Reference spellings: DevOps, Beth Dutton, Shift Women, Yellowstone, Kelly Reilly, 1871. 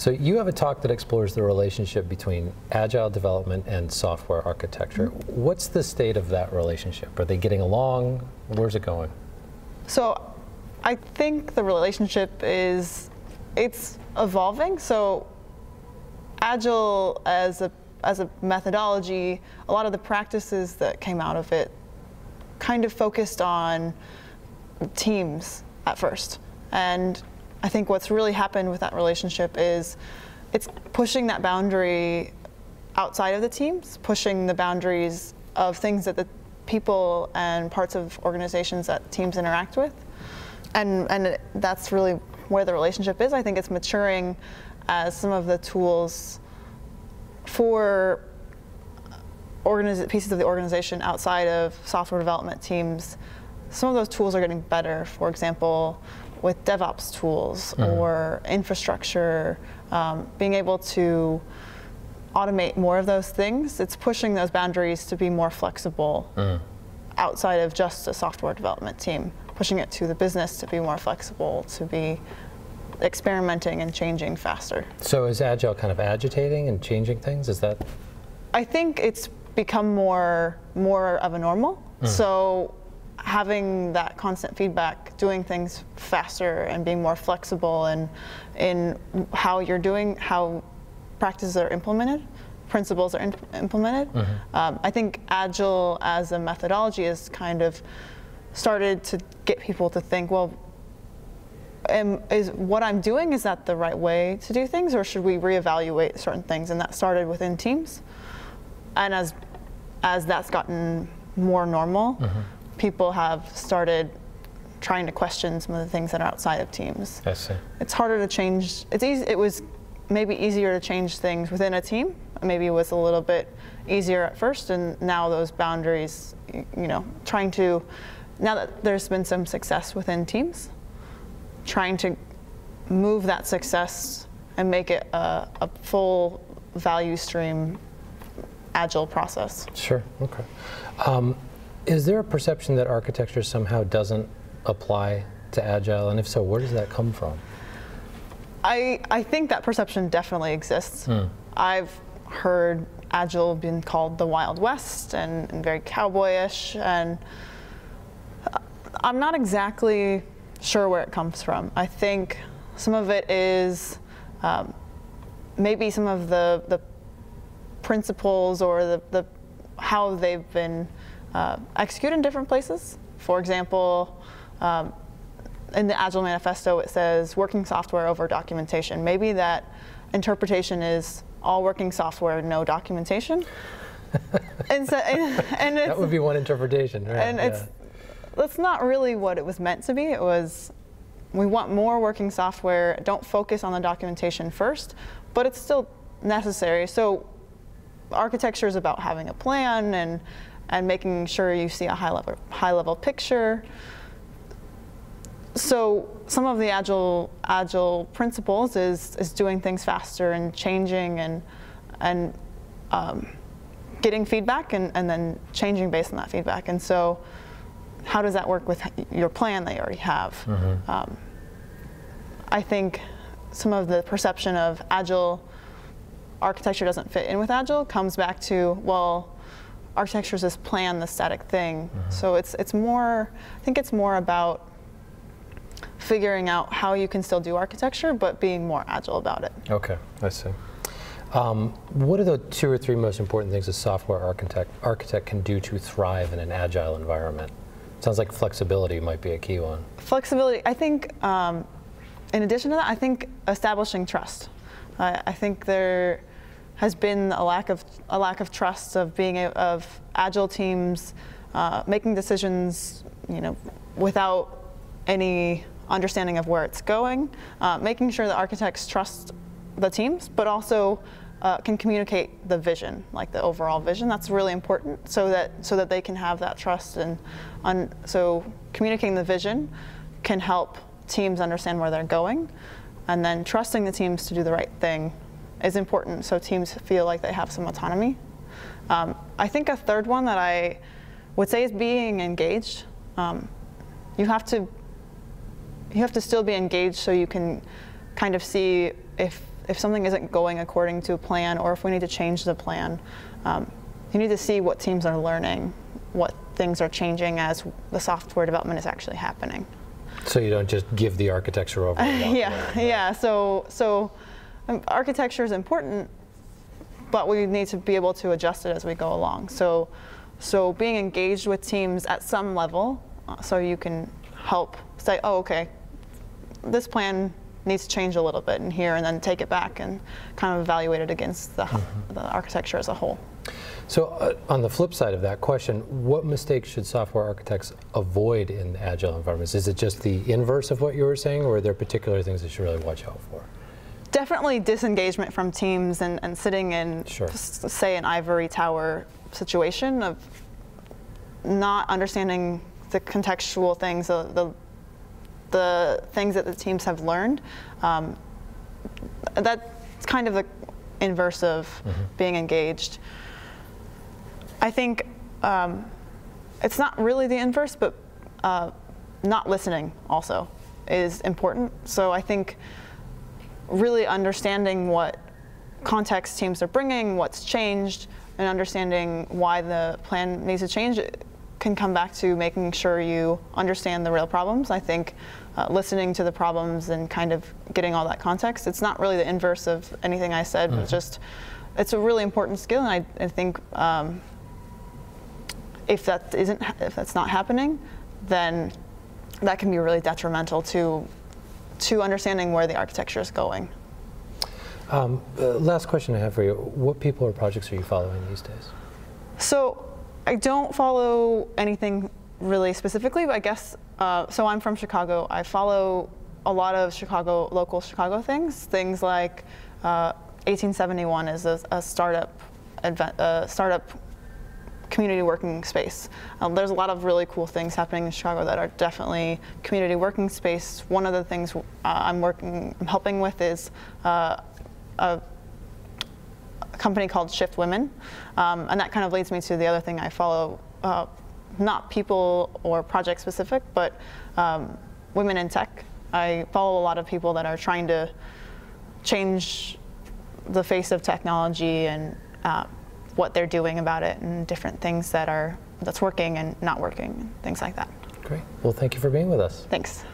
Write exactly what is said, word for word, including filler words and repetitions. So you have a talk that explores the relationship between agile development and software architecture. Mm-hmm. What's the state of that relationship? Are they getting along? Where's it going? So I think the relationship is, it's evolving. So agile as a, as a methodology, a lot of the practices that came out of it kind of focused on teams at first. And I think what's really happened with that relationship is it's pushing that boundary outside of the teams, pushing the boundaries of things that the people and parts of organizations that teams interact with. And, and it, that's really where the relationship is. I think it's maturing as some of the tools for organiz- pieces of the organization outside of software development teams. Some of those tools are getting better, for example, with DevOps tools mm. or infrastructure, um, being able to automate more of those things. It's pushing those boundaries to be more flexible mm. outside of just a software development team, pushing it to the business to be more flexible, to be experimenting and changing faster. So is Agile kind of agitating and changing things? Is that? I think it's become more, more of a normal. Mm. So having that constant feedback, doing things faster and being more flexible and in how you're doing, how practices are implemented, principles are in, implemented. Mm-hmm. um, I think Agile as a methodology has kind of started to get people to think, well, am, is what I'm doing, is that the right way to do things, or should we reevaluate certain things? And that started within teams. And as, as that's gotten more normal, mm-hmm. people have started trying to question some of the things that are outside of teams. I see. It's harder to change. It's easy, it was maybe easier to change things within a team. Maybe it was a little bit easier at first, and now those boundaries, you know, trying to, now that there's been some success within teams, trying to move that success and make it a, a full value stream, agile process. Sure, okay. Um, Is there a perception that architecture somehow doesn't apply to Agile? And if so, where does that come from? I, I think that perception definitely exists. Mm. I've heard Agile being called the Wild West and, and very cowboyish. And I'm not exactly sure where it comes from. I think some of it is um, maybe some of the, the principles or the, the how they've been Uh, execute in different places. For example, um, in the Agile Manifesto it says working software over documentation. Maybe that interpretation is all working software, no documentation. and so, and, and it's, that would be one interpretation, right? And yeah. it's, that's not really what it was meant to be. It was, we want more working software, don't focus on the documentation first, but it's still necessary. So architecture is about having a plan and and making sure you see a high level, high level picture. So some of the agile, agile principles is, is doing things faster and changing and, and um, getting feedback and, and then changing based on that feedback. And so how does that work with your plan that you already have? Mm-hmm. um, I think some of the perception of agile architecture doesn't fit in with agile comes back to, well, architecture is this plan, this static thing. Mm-hmm. So it's it's more, I think it's more about figuring out how you can still do architecture, but being more agile about it. Okay, I see. Um, what are the two or three most important things a software architect, architect can do to thrive in an agile environment? Sounds like flexibility might be a key one. Flexibility, I think, um, in addition to that, I think establishing trust. I, I think there has been a lack of a lack of trust of being a, of agile teams uh, making decisions, you know, without any understanding of where it's going, uh, making sure the architects trust the teams, but also uh, can communicate the vision, like the overall vision. That's really important, so that so that they can have that trust, and on, so communicating the vision can help teams understand where they're going, and then trusting the teams to do the right thing is important, so teams feel like they have some autonomy. Um, I think a third one that I would say is being engaged. Um, you have to you have to still be engaged so you can kind of see if if something isn't going according to a plan, or if we need to change the plan, um, you need to see what teams are learning, what things are changing as the software development is actually happening. So you don't just give the architecture over. yeah, there. yeah. So, so um, architecture is important, but we need to be able to adjust it as we go along. So, so being engaged with teams at some level, uh, so you can help say, oh, okay, this plan needs to change a little bit in here, and then take it back and kind of evaluate it against the, mm-hmm. the architecture as a whole. So uh, on the flip side of that question, what mistakes should software architects avoid in agile environments? Is it just the inverse of what you were saying, or are there particular things that you should really watch out for? Definitely disengagement from teams and, and sitting in, sure. say, an ivory tower situation of not understanding the contextual things, the, the, the things that the teams have learned. Um, that's kind of the inverse of mm-hmm. being engaged. I think um, it's not really the inverse, but uh, not listening also is important. So I think really understanding what context teams are bringing, what's changed, and understanding why the plan needs to change can come back to making sure you understand the real problems. I think uh, listening to the problems and kind of getting all that context, it's not really the inverse of anything I said, mm-hmm. but just it's a really important skill, and I, I think um, if that isn't, if that's not happening, then that can be really detrimental to to understanding where the architecture is going. Um, uh, last question I have for you: what people or projects are you following these days? So I don't follow anything really specifically, but I guess uh, so. I'm from Chicago. I follow a lot of Chicago, local Chicago things, things like uh, eighteen seventy-one is a, a startup advent, uh, startup. community working space. Um, there's a lot of really cool things happening in Chicago that are definitely community working space. One of the things uh, I'm working, I'm helping with is uh, a, a company called Shift Women, um, and that kind of leads me to the other thing I follow, uh, not people or project specific, but um, women in tech. I follow a lot of people that are trying to change the face of technology and uh, what they're doing about it, and different things that are that's working and not working, things like that. Great. Well, thank you for being with us. Thanks.